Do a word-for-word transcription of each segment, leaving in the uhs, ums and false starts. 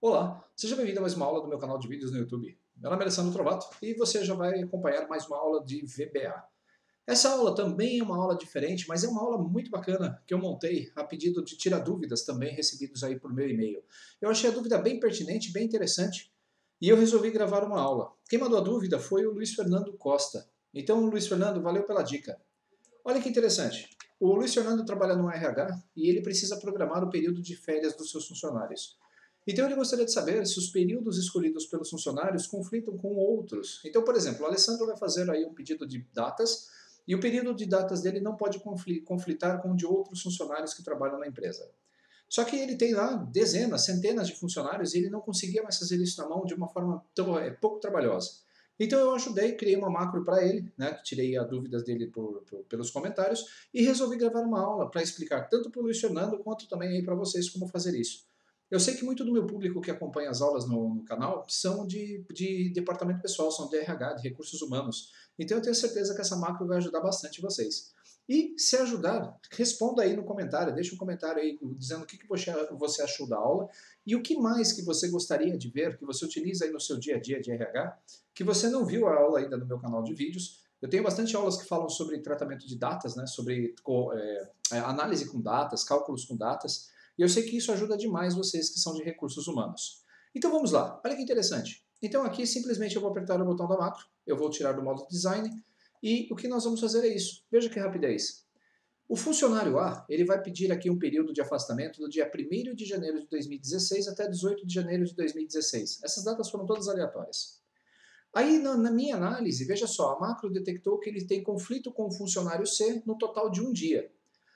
Olá, seja bem-vindo a mais uma aula do meu canal de vídeos no YouTube. Meu nome é Alessandro Trovato e você já vai acompanhar mais uma aula de V B A. Essa aula também é uma aula diferente, mas é uma aula muito bacana que eu montei a pedido de tirar dúvidas também recebidos aí por meu e-mail. Eu achei a dúvida bem pertinente, bem interessante e eu resolvi gravar uma aula. Quem mandou a dúvida foi o Luiz Fernando Costa. Então, Luiz Fernando, valeu pela dica. Olha que interessante. O Luiz Fernando trabalha no R H e ele precisa programar o período de férias dos seus funcionários. Então ele gostaria de saber se os períodos escolhidos pelos funcionários conflitam com outros. Então, por exemplo, o Alessandro vai fazer aí um pedido de datas e o período de datas dele não pode conflitar com o de outros funcionários que trabalham na empresa. Só que ele tem lá dezenas, centenas de funcionários e ele não conseguia mais fazer isso na mão de uma forma tão, é, pouco trabalhosa. Então eu ajudei, criei uma macro para ele, né, tirei as dúvidas dele por, por, pelos comentários e resolvi gravar uma aula para explicar tanto para o Luiz Fernando quanto também para vocês como fazer isso. Eu sei que muito do meu público que acompanha as aulas no, no canal são de, de departamento pessoal, são de R H, de recursos humanos. Então eu tenho certeza que essa macro vai ajudar bastante vocês. E se ajudar, responda aí no comentário, deixa um comentário aí dizendo o que, que você achou da aula e o que mais que você gostaria de ver, que você utiliza aí no seu dia a dia de R H, que você não viu a aula ainda no meu canal de vídeos. Eu tenho bastante aulas que falam sobre tratamento de datas, né, sobre é, análise com datas, cálculos com datas. E eu sei que isso ajuda demais vocês que são de recursos humanos. Então vamos lá, olha que interessante. Então aqui simplesmente eu vou apertar o botão da macro, eu vou tirar do modo design, e o que nós vamos fazer é isso. Veja que rapidez. O funcionário A, ele vai pedir aqui um período de afastamento do dia primeiro de janeiro de dois mil e dezesseis até dezoito de janeiro de dois mil e dezesseis. Essas datas foram todas aleatórias. Aí na, na minha análise, veja só, a macro detectou que ele tem conflito com o funcionário C no total de um dia.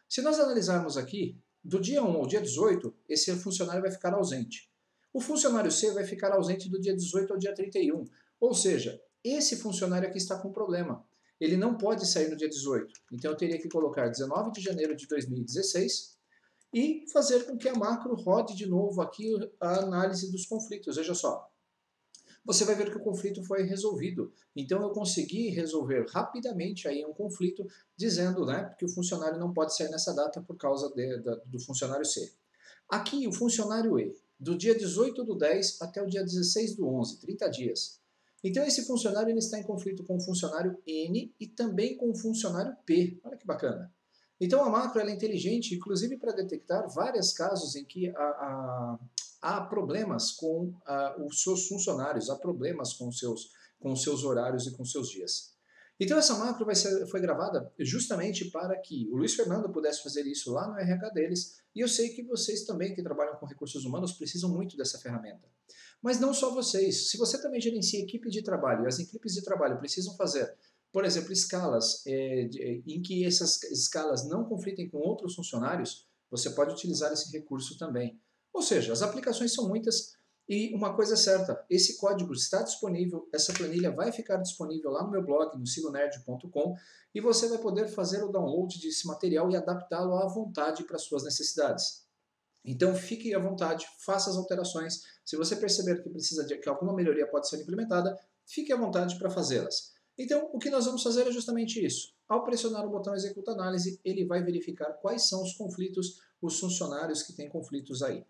Se nós analisarmos aqui, do dia um ao dia dezoito, esse funcionário vai ficar ausente. O funcionário C vai ficar ausente do dia dezoito ao dia trinta e um. Ou seja, esse funcionário aqui está com problema. Ele não pode sair no dia dezoito. Então eu teria que colocar dezenove de janeiro de dois mil e dezesseis e fazer com que a macro rode de novo aqui a análise dos conflitos. Veja só. Você vai ver que o conflito foi resolvido. Então eu consegui resolver rapidamente aí um conflito, dizendo, né, que o funcionário não pode sair nessa data por causa de, da, do funcionário C. Aqui o funcionário E, do dia dezoito do dez até o dia dezesseis do onze, trinta dias. Então esse funcionário ele está em conflito com o funcionário N e também com o funcionário P. Olha que bacana. Então a macro ela é inteligente, inclusive para detectar vários casos em que a... a há problemas com ah, os seus funcionários, há problemas com os seus, com os seus horários e com os seus dias. Então essa macro vai ser, foi gravada justamente para que o Luiz Fernando pudesse fazer isso lá no R H deles, e eu sei que vocês também que trabalham com recursos humanos precisam muito dessa ferramenta. Mas não só vocês, se você também gerencia equipe de trabalho, as equipes de trabalho precisam fazer, por exemplo, escalas é, de, em que essas escalas não conflitem com outros funcionários, você pode utilizar esse recurso também. Ou seja, as aplicações são muitas e uma coisa é certa, esse código está disponível, essa planilha vai ficar disponível lá no meu blog, no Siga o Nerd ponto com, e você vai poder fazer o download desse material e adaptá-lo à vontade para as suas necessidades. Então fique à vontade, faça as alterações, se você perceber que precisa de que alguma melhoria pode ser implementada, fique à vontade para fazê-las. Então o que nós vamos fazer é justamente isso. Ao pressionar o botão Executa Análise, ele vai verificar quais são os conflitos, os funcionários que têm conflitos aí.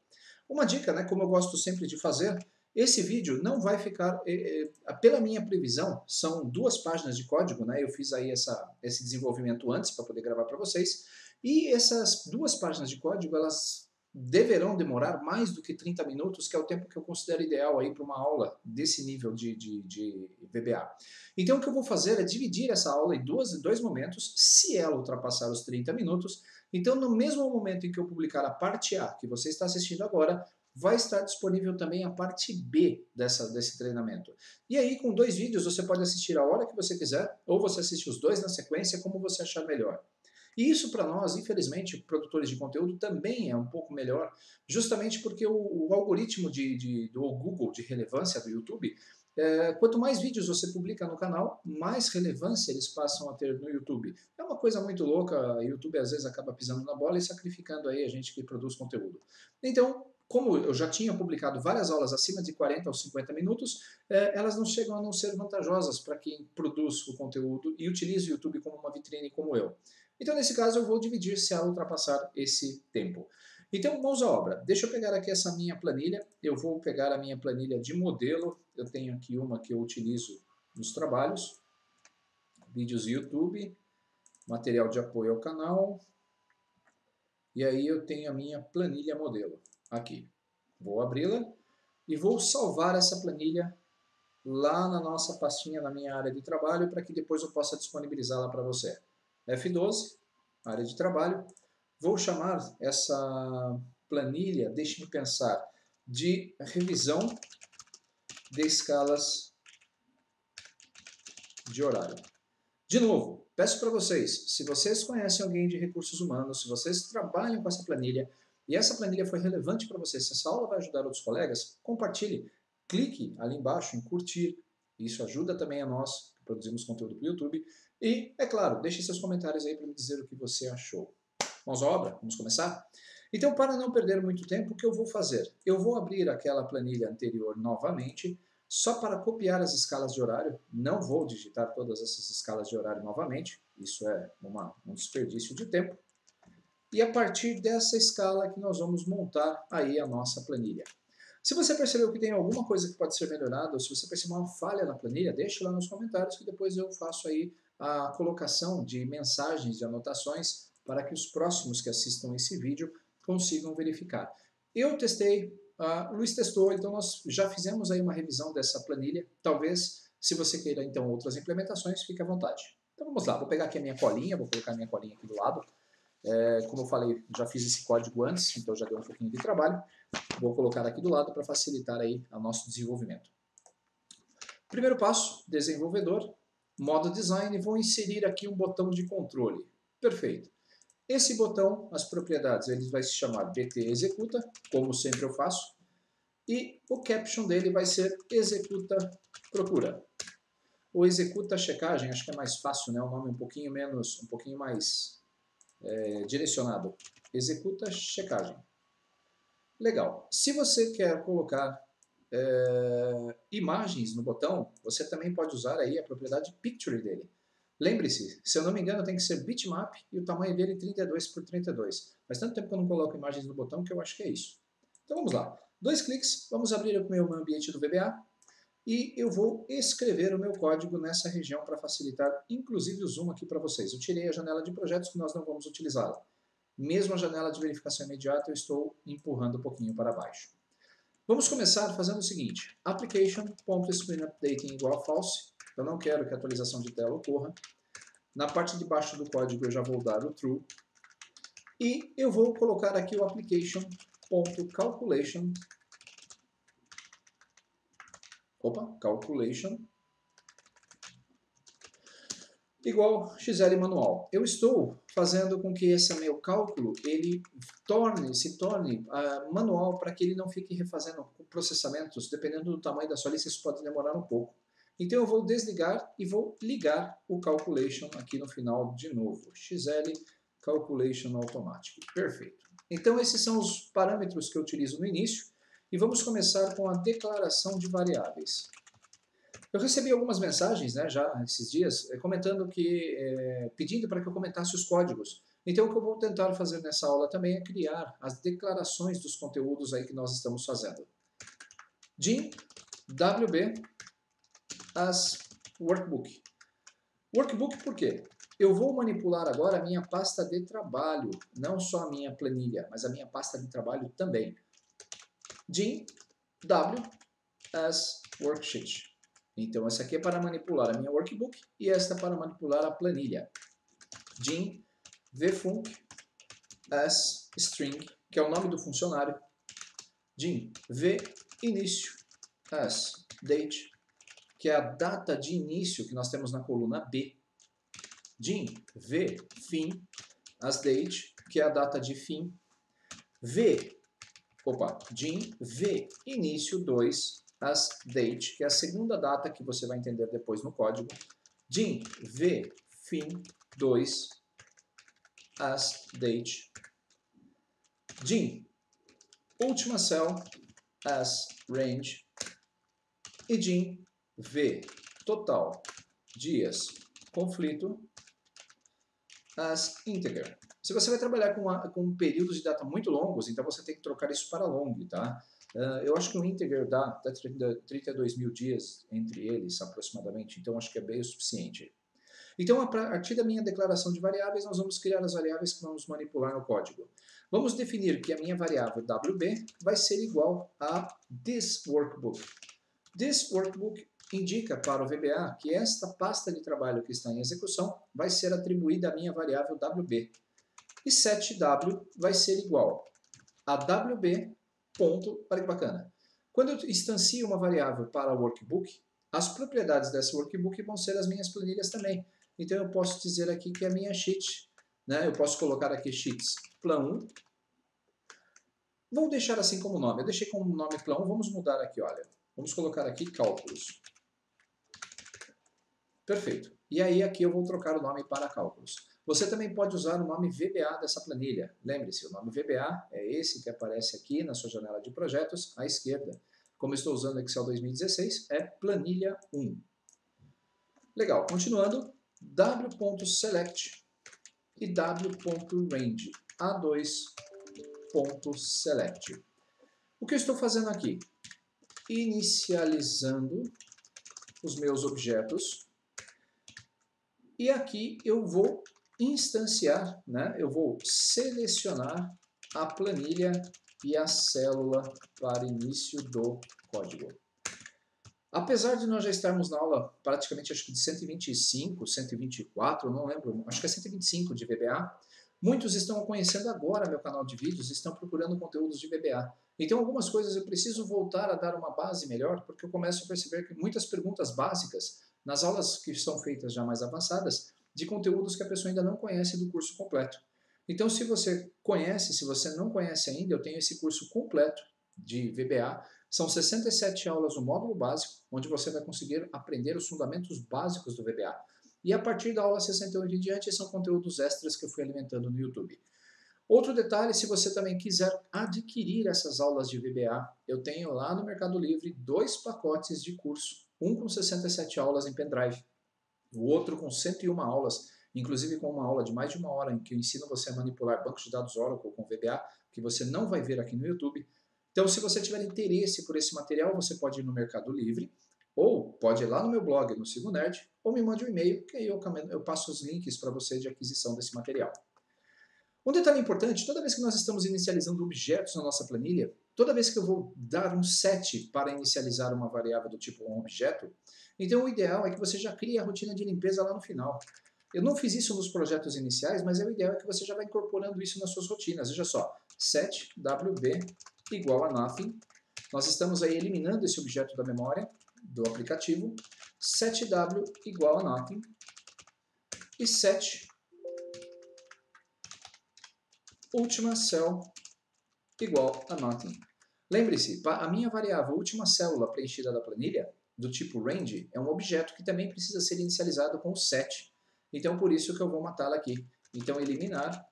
Uma dica, né, como eu gosto sempre de fazer, esse vídeo não vai ficar, é, é, pela minha previsão, são duas páginas de código, né, eu fiz aí essa, esse desenvolvimento antes para poder gravar para vocês, e essas duas páginas de código, elas deverão demorar mais do que trinta minutos, que é o tempo que eu considero ideal aí para uma aula desse nível de, de, de V B A. Então o que eu vou fazer é dividir essa aula em dois, dois momentos, se ela ultrapassar os trinta minutos, então, no mesmo momento em que eu publicar a parte A, que você está assistindo agora, vai estar disponível também a parte B dessa, desse treinamento. E aí, com dois vídeos, você pode assistir a hora que você quiser, ou você assiste os dois na sequência, como você achar melhor. E isso para nós, infelizmente, produtores de conteúdo, também é um pouco melhor, justamente porque o, o algoritmo de, de, do Google de relevância do YouTube, é, quanto mais vídeos você publica no canal, mais relevância eles passam a ter no YouTube. É uma coisa muito louca, o YouTube às vezes acaba pisando na bola e sacrificando aí a gente que produz conteúdo. Então, como eu já tinha publicado várias aulas acima de quarenta ou cinquenta minutos, é, elas não chegam a não ser vantajosas para quem produz o conteúdo e utiliza o YouTube como uma vitrine como eu. Então, nesse caso, eu vou dividir se ela ultrapassar esse tempo. Então, mãos à obra. Deixa eu pegar aqui essa minha planilha. Eu vou pegar a minha planilha de modelo. Eu tenho aqui uma que eu utilizo nos trabalhos. Vídeos YouTube, material de apoio ao canal. E aí eu tenho a minha planilha modelo aqui. Vou abri-la e vou salvar essa planilha lá na nossa pastinha, na minha área de trabalho, para que depois eu possa disponibilizá-la para você. F doze, área de trabalho. Vou chamar essa planilha, deixe-me pensar, de revisão de escalas de horário. De novo, peço para vocês, se vocês conhecem alguém de recursos humanos, se vocês trabalham com essa planilha, e essa planilha foi relevante para vocês, se essa aula vai ajudar outros colegas, compartilhe, clique ali embaixo em curtir, isso ajuda também a nós, que produzimos conteúdo para o YouTube, e, é claro, deixe seus comentários aí para me dizer o que você achou. Mãos à obra, vamos começar? Então, para não perder muito tempo, o que eu vou fazer? Eu vou abrir aquela planilha anterior novamente, só para copiar as escalas de horário. Não vou digitar todas essas escalas de horário novamente, isso é uma, um desperdício de tempo. E a partir dessa escala que nós vamos montar aí a nossa planilha. Se você percebeu que tem alguma coisa que pode ser melhorada, ou se você percebeu uma falha na planilha, deixe lá nos comentários que depois eu faço aí a colocação de mensagens, de anotações, para que os próximos que assistam esse vídeo consigam verificar. Eu testei, uh, Luiz testou, então nós já fizemos aí uma revisão dessa planilha. Talvez, se você queira então outras implementações, fique à vontade. Então vamos lá, vou pegar aqui a minha colinha, vou colocar a minha colinha aqui do lado. É, como eu falei, já fiz esse código antes, então já deu um pouquinho de trabalho. Vou colocar aqui do lado para facilitar aí o nosso desenvolvimento. Primeiro passo, desenvolvedor, modo design, vou inserir aqui um botão de controle. Perfeito. Esse botão, as propriedades, ele vai se chamar B T executa, como sempre eu faço, e o caption dele vai ser executa procura. Ou executa checagem, acho que é mais fácil, né? Um nome um pouquinho menos, um pouquinho mais é, direcionado. Executa checagem. Legal. Se você quer colocar é, imagens no botão, você também pode usar aí a propriedade picture dele. Lembre-se, se eu não me engano, tem que ser bitmap e o tamanho dele é trinta e dois por trinta e dois. Faz tanto tempo que eu não coloco imagens no botão que eu acho que é isso. Então vamos lá. Dois cliques, vamos abrir o meu ambiente do V B A e eu vou escrever o meu código nessa região para facilitar, inclusive, o zoom aqui para vocês. Eu tirei a janela de projetos que nós não vamos utilizá-la. Mesmo a janela de verificação imediata, eu estou empurrando um pouquinho para baixo. Vamos começar fazendo o seguinte. Application.screenUpdating igual a false. Eu não quero que a atualização de tela ocorra. Na parte de baixo do código eu já vou dar o true. E eu vou colocar aqui o application.calculation. Opa, calculation. Igual X L manual. Eu estou fazendo com que esse meu cálculo ele torne, se torne uh, manual para que ele não fique refazendo processamentos. Dependendo do tamanho da sua lista, isso pode demorar um pouco. Então eu vou desligar e vou ligar o calculation aqui no final de novo. X L calculation automatic. Perfeito. Então esses são os parâmetros que eu utilizo no início. E vamos começar com a declaração de variáveis. Eu recebi algumas mensagens, né, já esses dias, comentando que, é, pedindo para que eu comentasse os códigos. Então o que eu vou tentar fazer nessa aula também é criar as declarações dos conteúdos aí que nós estamos fazendo. D I M, W B... as workbook. Workbook por quê? Eu vou manipular agora a minha pasta de trabalho, não só a minha planilha, mas a minha pasta de trabalho também. D I M, W, as worksheet. Então essa aqui é para manipular a minha workbook e esta é para manipular a planilha. D I M, vfunc, as string, que é o nome do funcionário. D I M, v início, as date, que é a data de início que nós temos na coluna B. D I M, V, fim, as date, que é a data de fim. V, opa, D I M, V, início, dois, as date, que é a segunda data que você vai entender depois no código. D I M, V, fim, dois, as date. D I M, última cell, as range. E D I M, V, total, dias, conflito, as integer. Se você vai trabalhar com, a, com períodos de data muito longos, então você tem que trocar isso para long, tá? Uh, eu acho que o integer dá, dá trinta e dois mil dias entre eles, aproximadamente, então acho que é bem o suficiente. Então, a partir da minha declaração de variáveis, nós vamos criar as variáveis que vamos manipular no código. Vamos definir que a minha variável W B vai ser igual a this workbook. This workbook indica para o V B A que esta pasta de trabalho que está em execução vai ser atribuída à minha variável W B. E sete W vai ser igual a W B ponto, olha que bacana. Quando eu instancio uma variável para o workbook, as propriedades dessa workbook vão ser as minhas planilhas também. Então eu posso dizer aqui que a minha sheet, né? Eu posso colocar aqui sheets plan um. Vou deixar assim como nome. Eu deixei como nome plan um. Vamos mudar aqui, olha. Vamos colocar aqui cálculos. Perfeito. E aí aqui eu vou trocar o nome para cálculos. Você também pode usar o nome V B A dessa planilha. Lembre-se, o nome V B A é esse que aparece aqui na sua janela de projetos à esquerda. Como eu estou usando o Excel dois mil e dezesseis, é planilha um. Legal, continuando, w.select e w.range, a dois.select. O que eu estou fazendo aqui? Inicializando os meus objetos. E aqui eu vou instanciar, né? Eu vou selecionar a planilha e a célula para início do código. Apesar de nós já estarmos na aula praticamente acho que de cento e vinte e cinco, cento e vinte e quatro, não lembro, acho que é cento e vinte e cinco de V B A, muitos estão conhecendo agora meu canal de vídeos e estão procurando conteúdos de V B A. Então algumas coisas eu preciso voltar a dar uma base melhor, porque eu começo a perceber que muitas perguntas básicas, nas aulas que são feitas já mais avançadas, de conteúdos que a pessoa ainda não conhece do curso completo. Então, se você conhece, se você não conhece ainda, eu tenho esse curso completo de V B A. São sessenta e sete aulas no módulo básico, onde você vai conseguir aprender os fundamentos básicos do V B A. E a partir da aula sessenta e oito em diante, são conteúdos extras que eu fui alimentando no YouTube. Outro detalhe, se você também quiser adquirir essas aulas de V B A, eu tenho lá no Mercado Livre dois pacotes de curso. Um com sessenta e sete aulas em pendrive, o outro com cento e uma aulas, inclusive com uma aula de mais de uma hora em que eu ensino você a manipular bancos de dados Oracle com V B A, que você não vai ver aqui no YouTube. Então, se você tiver interesse por esse material, você pode ir no Mercado Livre, ou pode ir lá no meu blog, no Sigo Nerd, ou me mande um e-mail, que aí eu, eu passo os links para você de aquisição desse material. Um detalhe importante, toda vez que nós estamos inicializando objetos na nossa planilha, toda vez que eu vou dar um set para inicializar uma variável do tipo um objeto, então o ideal é que você já crie a rotina de limpeza lá no final. Eu não fiz isso nos projetos iniciais, mas é o ideal é que você já vá incorporando isso nas suas rotinas. Veja só, set wb igual a nothing. Nós estamos aí eliminando esse objeto da memória do aplicativo. setW igual a nothing. E set última cell igual a nothing. Lembre-se, a minha variável última célula preenchida da planilha, do tipo range, é um objeto que também precisa ser inicializado com o set. Então, por isso que eu vou matá-la aqui. Então, eliminar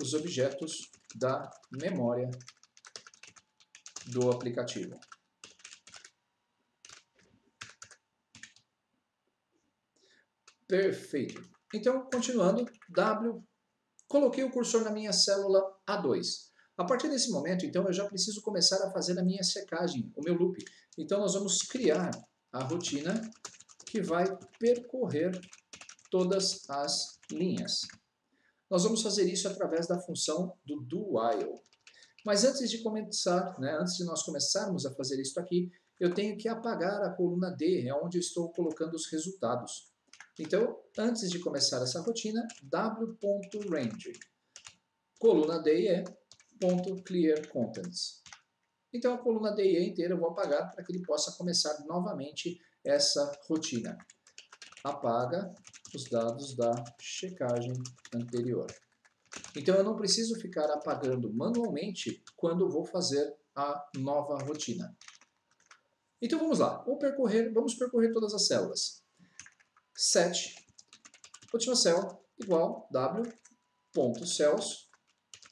os objetos da memória do aplicativo. Perfeito. Então, continuando, W. Coloquei o cursor na minha célula A dois. A partir desse momento, então, eu já preciso começar a fazer a minha secagem, o meu loop. Então, nós vamos criar a rotina que vai percorrer todas as linhas. Nós vamos fazer isso através da função do do while. Mas antes de começar, né, antes de nós começarmos a fazer isso aqui, eu tenho que apagar a coluna D, é onde eu estou colocando os resultados. Então, antes de começar essa rotina, w.range, coluna D E, ponto clear contents. Então, a coluna D E inteira eu vou apagar para que ele possa começar novamente essa rotina. Apaga os dados da checagem anterior. Então, eu não preciso ficar apagando manualmente quando eu vou fazer a nova rotina. Então, vamos lá. Vou percorrer, vamos percorrer todas as células. Set, última cell, igual w.cells,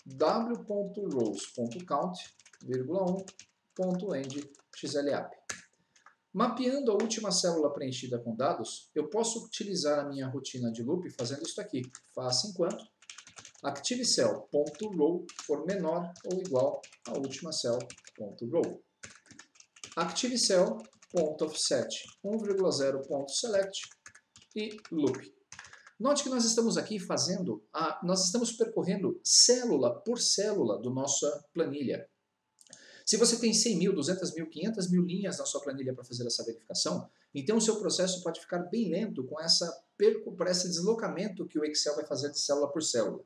w.rows.count, vírgula um, ponto end, xlapp. Mapeando a última célula preenchida com dados, eu posso utilizar a minha rotina de loop fazendo isso aqui. Faça enquanto ActiveCell.row for menor ou igual a última cell.row. ActiveCell.offset um vírgula zero.select e loop. Note que nós estamos aqui fazendo, a, nós estamos percorrendo célula por célula do nossa planilha. Se você tem cem mil, duzentas mil, quinhentas mil linhas na sua planilha para fazer essa verificação, então o seu processo pode ficar bem lento com essa perco, por esse deslocamento que o Excel vai fazer de célula por célula.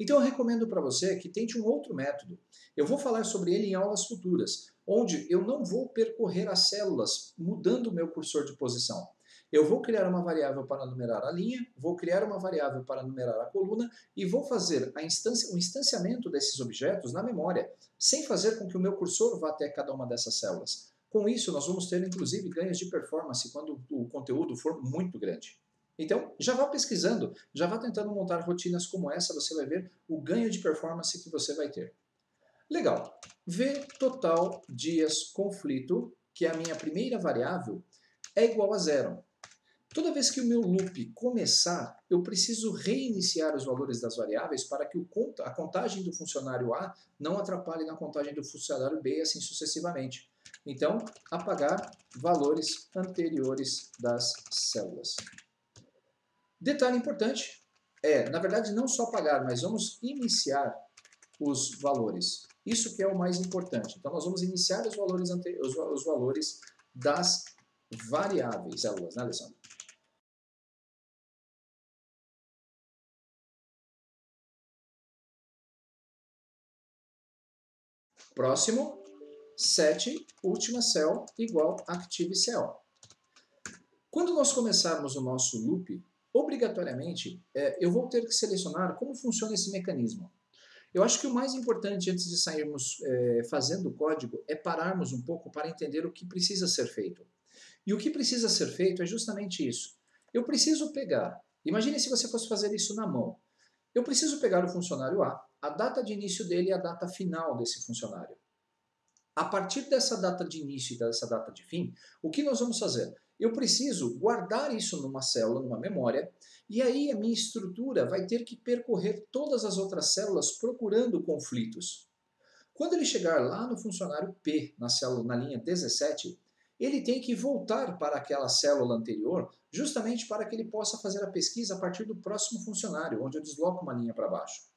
Então eu recomendo para você que tente um outro método. Eu vou falar sobre ele em aulas futuras, onde eu não vou percorrer as células mudando o meu cursor de posição. Eu vou criar uma variável para numerar a linha, vou criar uma variável para numerar a coluna e vou fazer a instância, o instanciamento desses objetos na memória, sem fazer com que o meu cursor vá até cada uma dessas células. Com isso, nós vamos ter, inclusive, ganhos de performance quando o conteúdo for muito grande. Então, já vá pesquisando, já vá tentando montar rotinas como essa, você vai ver o ganho de performance que você vai ter. Legal. V total dias conflito, que é a minha primeira variável, é igual a zero. Toda vez que o meu loop começar, eu preciso reiniciar os valores das variáveis para que o, a contagem do funcionário A não atrapalhe na contagem do funcionário B e assim sucessivamente. Então, apagar valores anteriores das células. Detalhe importante é, na verdade, não só apagar, mas vamos iniciar os valores. Isso que é o mais importante. Então, nós vamos iniciar os valores, ante, os, os valores das variáveis células, né, Alessandro? Próximo, sete, última cell igual active cell. Quando nós começarmos o nosso loop, obrigatoriamente, é, eu vou ter que selecionar como funciona esse mecanismo. Eu acho que o mais importante antes de sairmos é, fazendo o código é pararmos um pouco para entender o que precisa ser feito. E o que precisa ser feito é justamente isso. Eu preciso pegar, imagine se você fosse fazer isso na mão. Eu preciso pegar o funcionário A, a data de início dele e a data final desse funcionário. A partir dessa data de início e dessa data de fim, o que nós vamos fazer? Eu preciso guardar isso numa célula, numa memória, e aí a minha estrutura vai ter que percorrer todas as outras células procurando conflitos. Quando ele chegar lá no funcionário P, na célula, na linha dezessete, ele tem que voltar para aquela célula anterior, justamente para que ele possa fazer a pesquisa a partir do próximo funcionário, onde eu desloco uma linha para baixo.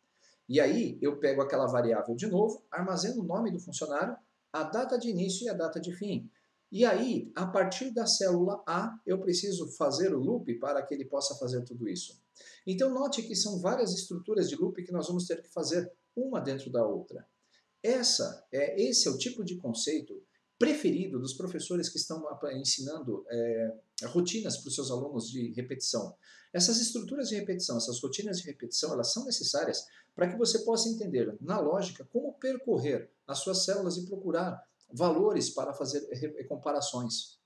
E aí eu pego aquela variável de novo, armazeno o nome do funcionário, a data de início e a data de fim. E aí, a partir da célula A, eu preciso fazer o loop para que ele possa fazer tudo isso. Então note que são várias estruturas de loop que nós vamos ter que fazer uma dentro da outra. Essa é, esse é o tipo de conceito preferido dos professores que estão ensinando é, rotinas para os seus alunos de repetição. Essas estruturas de repetição, essas rotinas de repetição, elas são necessárias para que você possa entender, na lógica, como percorrer as suas células e procurar valores para fazer comparações.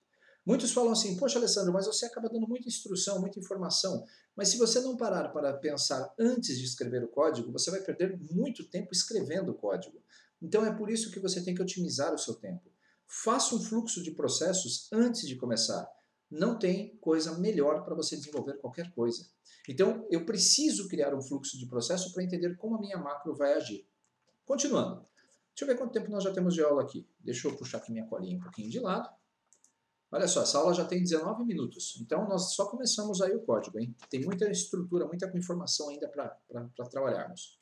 Muitos falam assim, poxa, Alessandro, mas você acaba dando muita instrução, muita informação, mas se você não parar para pensar antes de escrever o código, você vai perder muito tempo escrevendo o código. Então é por isso que você tem que otimizar o seu tempo. Faça um fluxo de processos antes de começar. Não tem coisa melhor para você desenvolver qualquer coisa. Então, eu preciso criar um fluxo de processo para entender como a minha macro vai agir. Continuando. Deixa eu ver quanto tempo nós já temos de aula aqui. Deixa eu puxar aqui minha colinha um pouquinho de lado. Olha só, essa aula já tem dezenove minutos. Então, nós só começamos aí o código, hein? Tem muita estrutura, muita informação ainda para trabalharmos.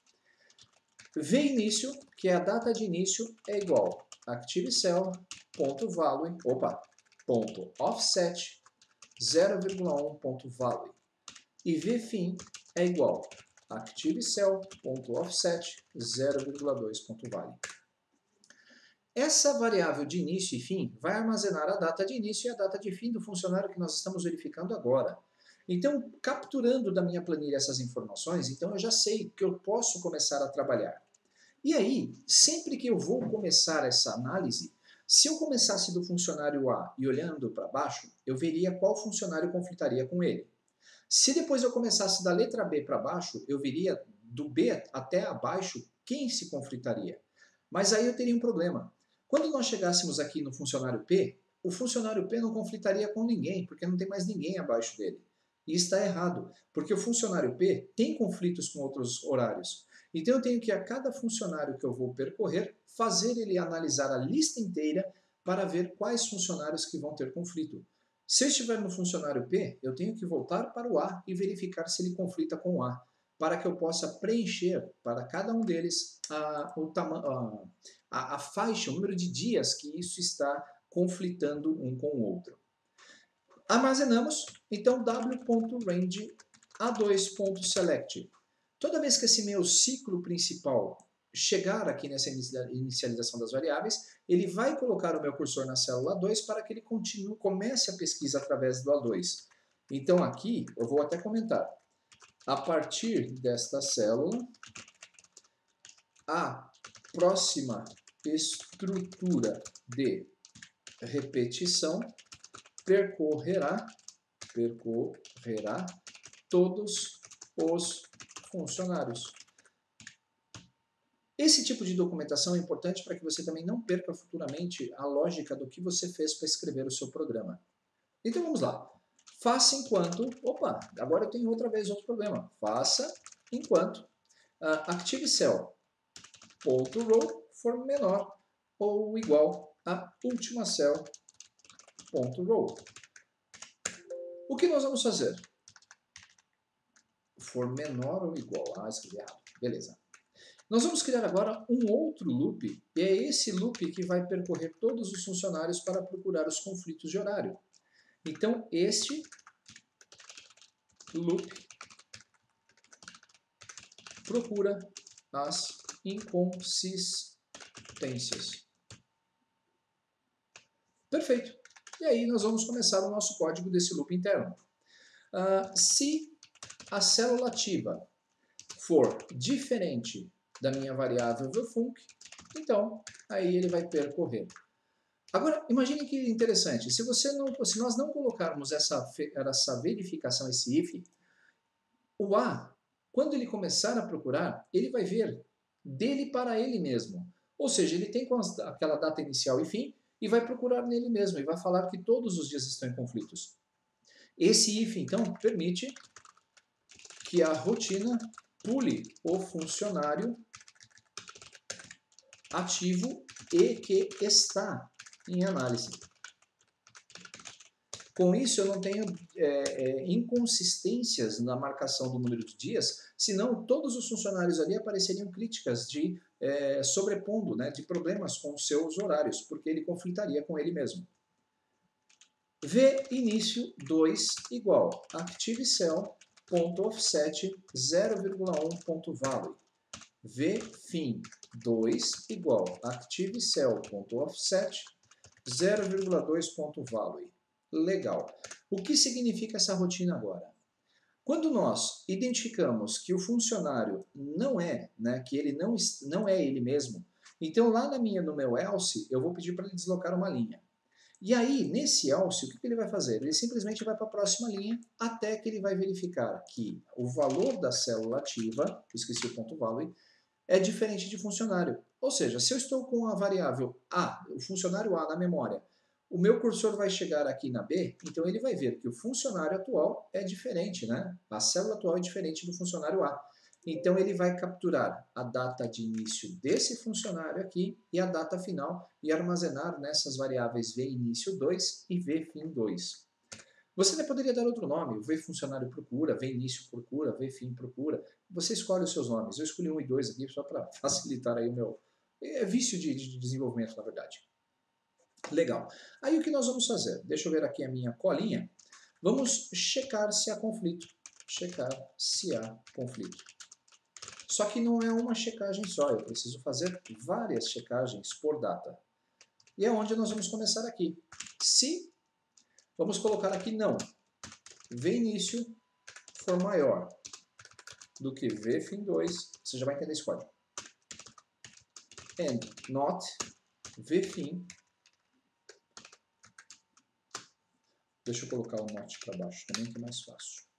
V início, que é a data de início, é igual ActiveCell.value, opa, ponto offset zero vírgula um.value. E vfim é igual ActiveCell.offset zero vírgula dois.value. Essa variável de início e fim vai armazenar a data de início e a data de fim do funcionário que nós estamos verificando agora. Então, capturando da minha planilha essas informações, então eu já sei que eu posso começar a trabalhar. E aí, sempre que eu vou começar essa análise, se eu começasse do funcionário A e olhando para baixo, eu veria qual funcionário conflitaria com ele. Se depois eu começasse da letra B para baixo, eu veria do B até abaixo quem se conflitaria. Mas aí eu teria um problema. Quando nós chegássemos aqui no funcionário P, o funcionário P não conflitaria com ninguém, porque não tem mais ninguém abaixo dele. E está errado, porque o funcionário P tem conflitos com outros horários. Então eu tenho que, a cada funcionário que eu vou percorrer, fazer ele analisar a lista inteira para ver quais funcionários que vão ter conflito. Se eu estiver no funcionário P, eu tenho que voltar para o A e verificar se ele conflita com o A, para que eu possa preencher para cada um deles a, o tama- a, a faixa, o número de dias que isso está conflitando um com o outro. Armazenamos, então, w.range a dois.select. Toda vez que esse meu ciclo principal chegar aqui nessa inicialização das variáveis, ele vai colocar o meu cursor na célula dois para que ele continue, comece a pesquisa através do A dois. Então aqui, eu vou até comentar, a partir desta célula, a próxima estrutura de repetição percorrerá, percorrerá todos os funcionários. Esse tipo de documentação é importante para que você também não perca futuramente a lógica do que você fez para escrever o seu programa. Então vamos lá. Faça enquanto... Opa, agora eu tenho outra vez outro problema. Faça enquanto uh, active cell ponto row for menor ou igual a última cell ponto row. O que nós vamos fazer? For menor ou igual a... Ah, escrevi errado. Beleza. Nós vamos criar agora um outro loop, e é esse loop que vai percorrer todos os funcionários para procurar os conflitos de horário. Então, este loop procura as inconsistências. Perfeito. E aí nós vamos começar o nosso código desse loop interno. Uh, se a célula ativa for diferente da minha variável vfunc, então aí ele vai percorrer. Agora, imagine que interessante, se, você não, se nós não colocarmos essa, essa verificação, esse if, o A, quando ele começar a procurar, ele vai ver dele para ele mesmo. Ou seja, ele tem aquela data inicial e fim, e vai procurar nele mesmo, e vai falar que todos os dias estão em conflitos. Esse if, então, permite que a rotina pule o funcionário ativo e que está em análise. Com isso, eu não tenho é, é, inconsistências na marcação do número de dias, senão todos os funcionários ali apareceriam críticas de é, sobrepondo, né, de problemas com os seus horários, porque ele conflitaria com ele mesmo. V início dois igual active cell ponto offset zero vírgula um ponto value. V fim dois igual active cell ponto offset zero vírgula dois ponto value. Legal. O que significa essa rotina agora? Quando nós identificamos que o funcionário não é, né, que ele não, não é ele mesmo, então lá na minha, no meu else, eu vou pedir para ele deslocar uma linha. E aí, nesse else, o que ele vai fazer? Ele simplesmente vai para a próxima linha até que ele vai verificar que o valor da célula ativa, esqueci o ponto value, é diferente de funcionário. Ou seja, se eu estou com a variável A, o funcionário A na memória, o meu cursor vai chegar aqui na B, então ele vai ver que o funcionário atual é diferente, né? A célula atual é diferente do funcionário A. Então ele vai capturar a data de início desse funcionário aqui e a data final e armazenar nessas variáveis v início dois e v fim dois. Você até poderia dar outro nome, v funcionário procura, v início procura, v fim procura. Você escolhe os seus nomes. Eu escolhi um e dois aqui só para facilitar aí o meu é vício de, de desenvolvimento, na verdade. Legal. Aí o que nós vamos fazer? Deixa eu ver aqui a minha colinha. Vamos checar se há conflito. Checar se há conflito. Só que não é uma checagem só, eu preciso fazer várias checagens por data. E é onde nós vamos começar aqui. Se, vamos colocar aqui não. v início for maior do que v fim dois, você já vai entender esse código. And not v fim. Deixa eu colocar o not para baixo também, que é mais fácil.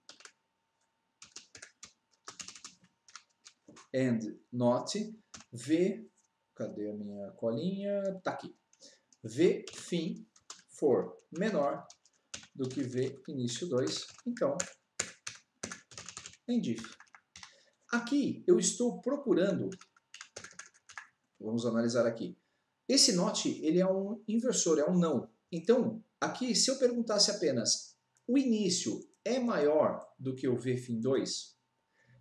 And not v, cadê a minha colinha? Tá aqui. V fim for menor do que v início dois, então em diff. Aqui eu estou procurando, vamos analisar aqui, esse not ele é um inversor, é um não. Então, aqui se eu perguntasse apenas o início é maior do que o v fim dois,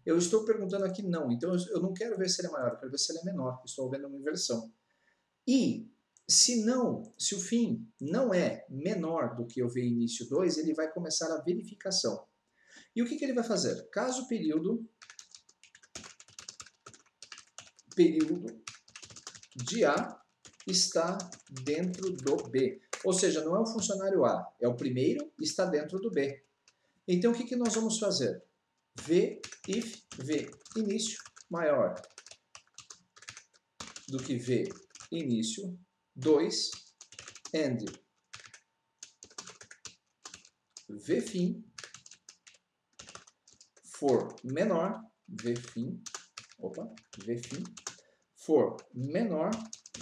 eu estou perguntando aqui não. Então, eu não quero ver se ele é maior, eu quero ver se ele é menor. Estou vendo uma inversão. E se não, se o fim não é menor do que o v início dois, ele vai começar a verificação. E o que, que ele vai fazer? Caso período, período de A está dentro do B. Ou seja, não é o funcionário A, é o primeiro e está dentro do B. Então, o que, que nós vamos fazer? V, if V início maior do que V início dois, and V fim for menor, V fim, opa, V fim, for menor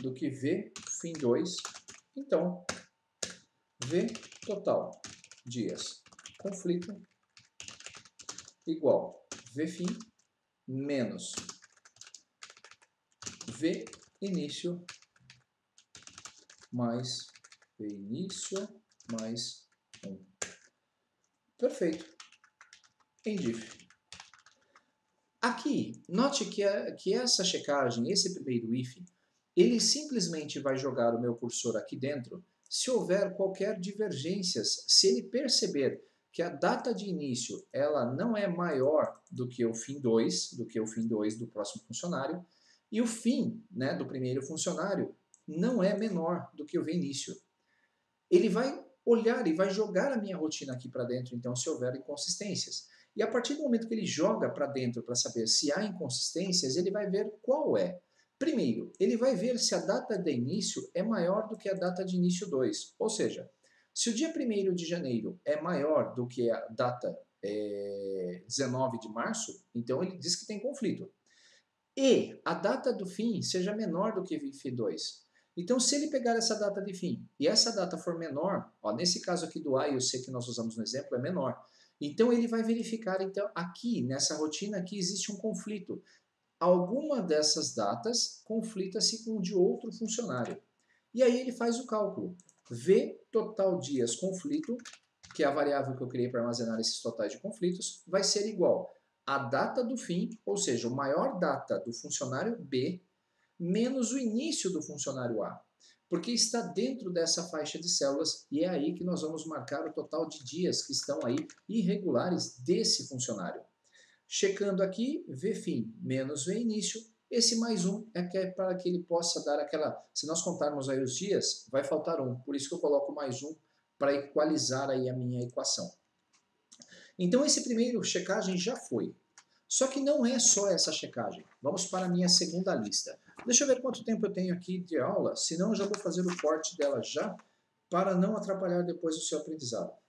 do que V fim dois, então V total dias conflito igual V fim menos V início mais V início mais um. Perfeito. Em diff. Aqui, note que, a, que essa checagem, esse primeiro if, ele simplesmente vai jogar o meu cursor aqui dentro se houver qualquer divergências, se ele perceber que a data de início ela não é maior do que o fim dois, do que o fim dois do próximo funcionário, e o fim, né, do primeiro funcionário não é menor do que o v início. Ele vai olhar e vai jogar a minha rotina aqui para dentro, então, se houver inconsistências. E a partir do momento que ele joga para dentro para saber se há inconsistências, ele vai ver qual é. Primeiro, ele vai ver se a data de início é maior do que a data de início dois. Ou seja, se o dia primeiro de janeiro é maior do que a data é, dezenove de março, então ele diz que tem conflito. E a data do fim seja menor do que vinte e dois. Então, se ele pegar essa data de fim e essa data for menor, ó, nesse caso aqui do A e o C que nós usamos no exemplo é menor, então ele vai verificar, então, aqui, nessa rotina aqui, existe um conflito. Alguma dessas datas conflita-se com o de outro funcionário. E aí ele faz o cálculo. V total dias conflito, que é a variável que eu criei para armazenar esses totais de conflitos, vai ser igual a data do fim, ou seja, a maior data do funcionário B, menos o início do funcionário A, porque está dentro dessa faixa de células e é aí que nós vamos marcar o total de dias que estão aí irregulares desse funcionário. Checando aqui, V fim menos V início, esse mais um é, que é para que ele possa dar aquela... Se nós contarmos aí os dias, vai faltar um, por isso que eu coloco mais um para equalizar aí a minha equação. Então, esse primeiro checagem já foi. Só que não é só essa checagem. Vamos para a minha segunda lista. Deixa eu ver quanto tempo eu tenho aqui de aula, senão eu já vou fazer o corte dela já, para não atrapalhar depois o seu aprendizado.